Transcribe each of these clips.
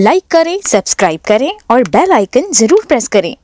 Like करें, subscribe करें और बेल आइकन जरूर प्रेस करें।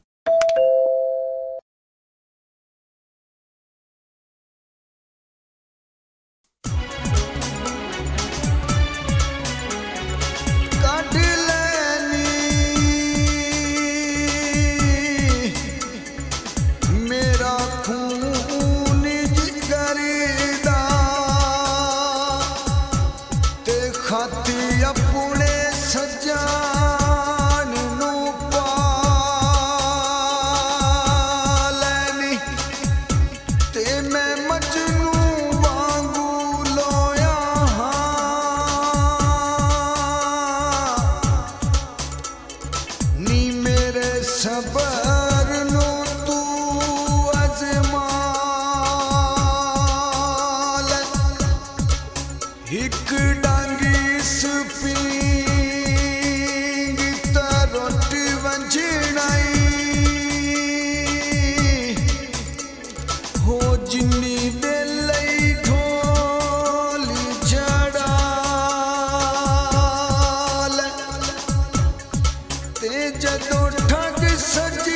जदों ठग सज